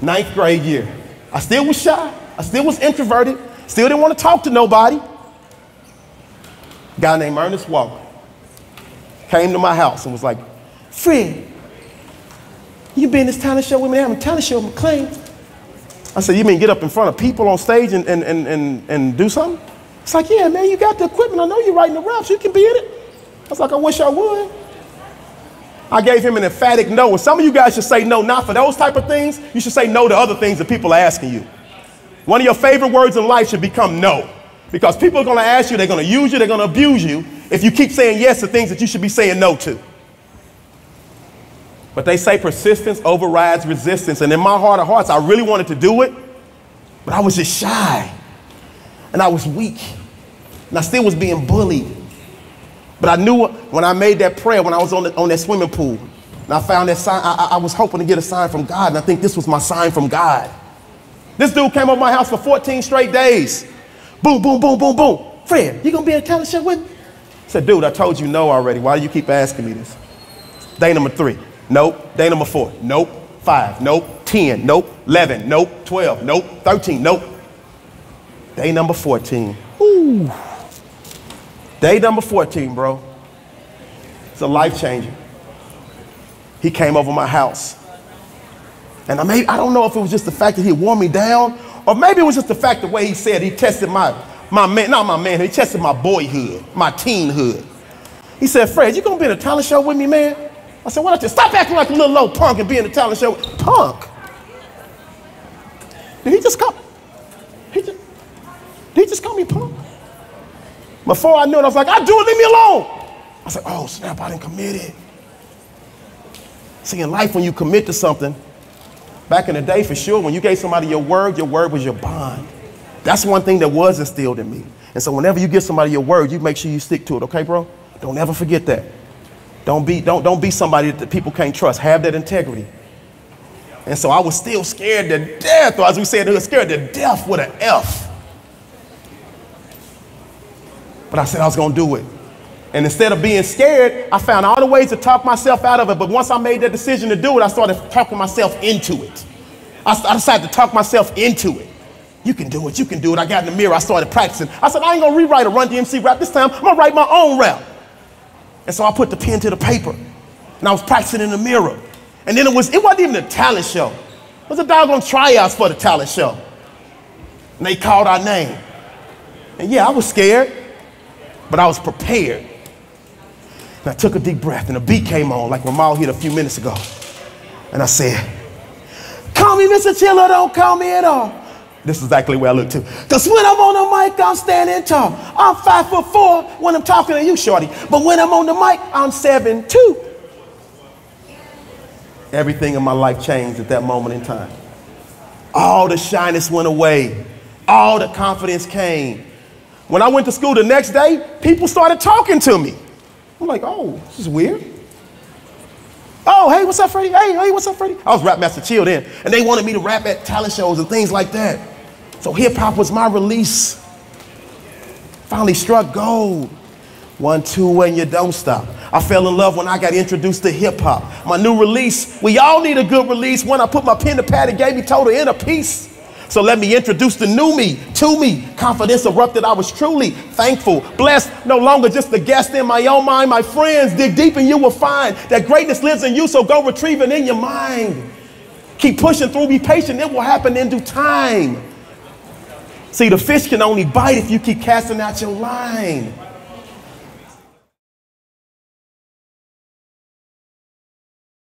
ninth grade year. I still was shy. I still was introverted. Still didn't want to talk to nobody. A guy named Ernest Walker came to my house and was like, "Fred, you been this talent show with me? I'm a talent show with McClain." I said, "You mean get up in front of people on stage and do something?" It's like, "Yeah, man, you got the equipment. I know you're writing the raps. You can be in it." I was like, "I wish I would." I gave him an emphatic no. And some of you guys should say no, not for those type of things. You should say no to other things that people are asking you. One of your favorite words in life should become no. Because people are going to ask you, they're going to use you, they're going to abuse you if you keep saying yes to things that you should be saying no to. But they say persistence overrides resistance. And in my heart of hearts, I really wanted to do it, but I was just shy. And I was weak. And I still was being bullied. But I knew when I made that prayer, when I was on that swimming pool, and I found that sign, I was hoping to get a sign from God, and I think this was my sign from God. This dude came over my house for 14 straight days. Boom, boom, boom, boom, boom. "Fred, you gonna be in a talent show with me?" I said, "Dude, I told you no already. Why do you keep asking me this?" Day number 3, nope. Day number 4, nope. 5, nope. 10, nope. 11, nope. 12, nope. 13, nope. Day number 14, ooh. Day number 14, bro, it's a life changer. He came over my house. And I don't know if it was just the fact that he wore me down, or maybe it was just the fact the way he said he tested he tested my boyhood, my teenhood. He said, "Fred, you gonna be in a talent show with me, man?" I said, "Why don't you stop acting like a little old punk and be in a talent show?" Punk? Did he just call me? Did he just call me punk? Before I knew it, I was like, "I do it, leave me alone." I was like, "Oh snap, I didn't commit it." See, in life when you commit to something, back in the day for sure, when you gave somebody your word was your bond. That's one thing that was instilled in me. And so whenever you give somebody your word, you make sure you stick to it, okay, bro? Don't ever forget that. Don't be somebody that people can't trust. Have that integrity. And so I was still scared to death, or as we said, I was scared to death with an F. But I said I was gonna do it. And instead of being scared, I found all the ways to talk myself out of it. But once I made that decision to do it, I started talking myself into it. I decided to talk myself into it. You can do it, you can do it. I got in the mirror, I started practicing. I said, I ain't gonna rewrite a Run DMC rap this time, I'm gonna write my own rap. And so I put the pen to the paper and I was practicing in the mirror. And then it wasn't even a talent show. It was a doggone tryouts for the talent show. And they called our name. And yeah, I was scared. But I was prepared. And I took a deep breath and a beat came on like Ramal hit a few minutes ago. And I said, "Call me Mr. Chiller, don't call me at all." This is exactly where I look to. "Cause when I'm on the mic, I'm standing tall. I'm 5'4" when I'm talking to you, shorty. But when I'm on the mic, I'm 7'2". Everything in my life changed at that moment in time. All the shyness went away. All the confidence came. When I went to school the next day, people started talking to me. I'm like, oh, this is weird. Oh, hey, what's up, Freddie? Hey, what's up, Freddie? I was Rap Master Chill then, and they wanted me to rap at talent shows and things like that. So hip hop was my release. Finally struck gold. 1, 2, and you don't stop. I fell in love when I got introduced to hip hop. My new release, we all need a good release. When I put my pen to pad, it gave me total inner peace. So let me introduce the new me, to me. Confidence erupted, I was truly thankful, blessed, no longer just a guest in my own mind. My friends, dig deep and you will find that greatness lives in you, so go retrieve it in your mind. Keep pushing through, be patient, it will happen in due time. See, the fish can only bite if you keep casting out your line.